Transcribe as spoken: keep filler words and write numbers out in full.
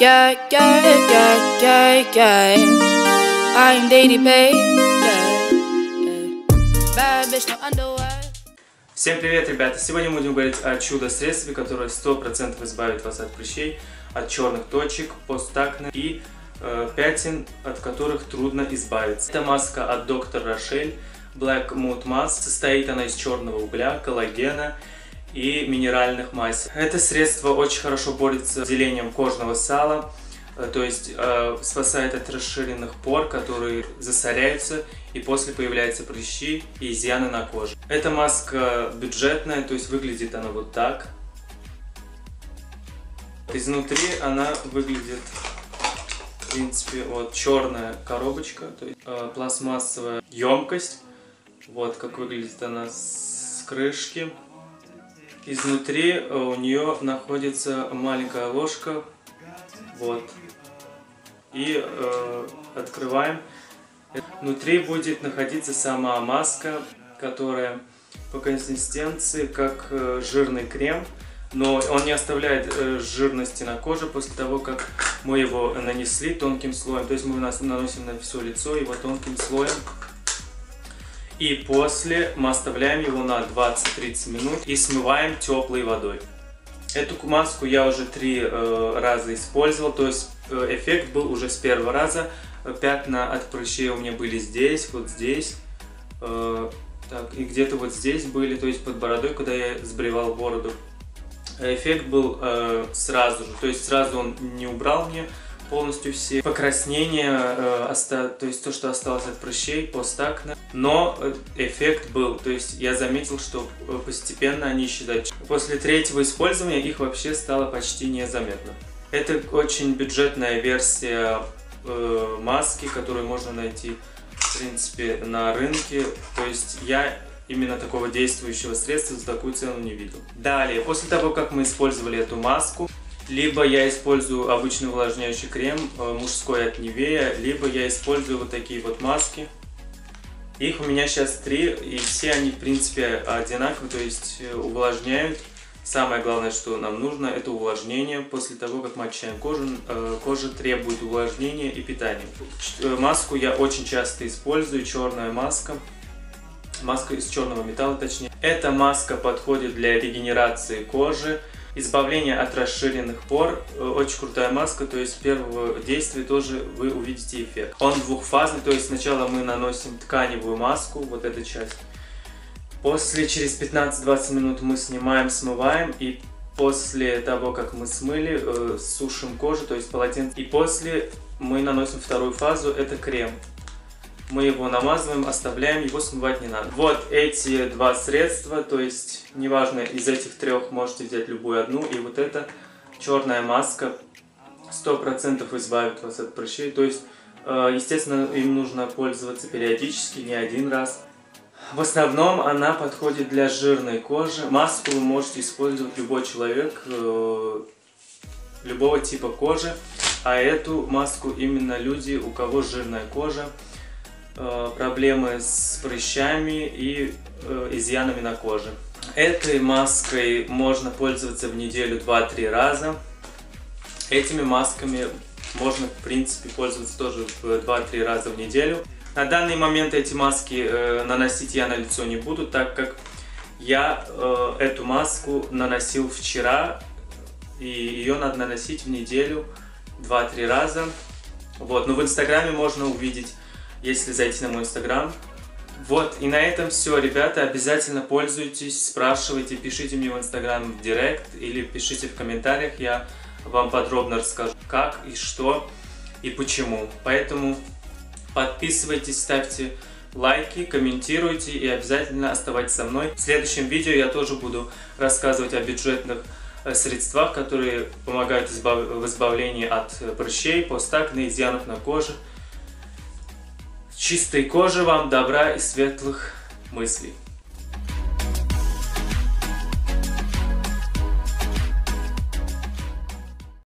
Yeah, yeah, yeah, yeah, yeah. I'm Daddy Babe. Bad bitch, no underwear. Всем привет, ребята! Сегодня мы будем говорить о чудо-средстве, которое сто процентов избавит вас от прыщей, от черных точек, постакне и э, пятен, от которых трудно избавиться. Это маска от доктора Рашель, Black Mud Mask. Состоит она из черного угля, коллагена и минеральных масел. Это средство очень хорошо борется с делением кожного сала, то есть э, спасает от расширенных пор, которые засоряются, и после появляются прыщи и изъяны на коже. Эта маска бюджетная, то есть выглядит она вот так. Изнутри она выглядит, в принципе, вот черная коробочка, то есть э, пластмассовая емкость. Вот как выглядит она с крышки. Изнутри у нее находится маленькая ложка, вот, и э, открываем. Внутри будет находиться сама маска, которая по консистенции как э, жирный крем, но он не оставляет э, жирности на коже после того, как мы его нанесли тонким слоем. То есть мы наносим на все лицо его тонким слоем. И после мы оставляем его на двадцать-тридцать минут и смываем теплой водой. Эту маску я уже три э, раза использовал, то есть э, эффект был уже с первого раза. Пятна от прыщей у меня были здесь, вот здесь, э, так, и где-то вот здесь были, то есть под бородой, когда я сбривал бороду. Эффект был э, сразу же, то есть сразу он не убрал мне полностью все покраснения, э, оста... то есть то, что осталось от прыщей, постакне. Но эффект был, то есть я заметил, что постепенно они исчезают. После третьего использования их вообще стало почти незаметно. Это очень бюджетная версия э, маски, которую можно найти, в принципе, на рынке. То есть я именно такого действующего средства за такую цену не видел. Далее, после того, как мы использовали эту маску, либо я использую обычный увлажняющий крем, мужской от Nivea, либо я использую вот такие вот маски. Их у меня сейчас три, и все они, в принципе, одинаковые, то есть увлажняют. Самое главное, что нам нужно, это увлажнение. После того, как мы очищаем кожу, кожа требует увлажнения и питания. Маску я очень часто использую, черная маска. Маска из черного металла, точнее. Эта маска подходит для регенерации кожи. Избавление от расширенных пор, очень крутая маска, то есть с первого действия тоже вы увидите эффект. Он двухфазный, то есть сначала мы наносим тканевую маску, вот эта часть. После, через пятнадцать-двадцать минут мы снимаем, смываем, и после того, как мы смыли, э, сушим кожу, то есть полотенце. И после мы наносим вторую фазу, это крем. Мы его намазываем, оставляем, его смывать не надо. Вот эти два средства, то есть, неважно, из этих трех можете взять любую одну. И вот эта черная маска сто процентов избавит вас от прыщей. То есть, естественно, им нужно пользоваться периодически, не один раз. В основном она подходит для жирной кожи. Маску вы можете использовать любой человек, любого типа кожи. А эту маску именно люди, у кого жирная кожа, проблемы с прыщами и э, изъянами на коже. Этой маской можно пользоваться в неделю два-три раза. Этими масками можно, в принципе, пользоваться тоже два-три раза в неделю. На данный момент эти маски э, наносить я на лицо не буду, так как я э, эту маску наносил вчера, и ее надо наносить в неделю два-три раза. Вот. Но в Инстаграме можно увидеть, если зайти на мой Инстаграм. Вот, и на этом все, ребята. Обязательно пользуйтесь, спрашивайте, пишите мне в Инстаграм в директ или пишите в комментариях. Я вам подробно расскажу, как и что и почему. Поэтому подписывайтесь, ставьте лайки, комментируйте и обязательно оставайтесь со мной. В следующем видео я тоже буду рассказывать о бюджетных средствах, которые помогают в избавлении от прыщей, постакне, изъянов на коже. Чистой кожи вам, добра и светлых мыслей.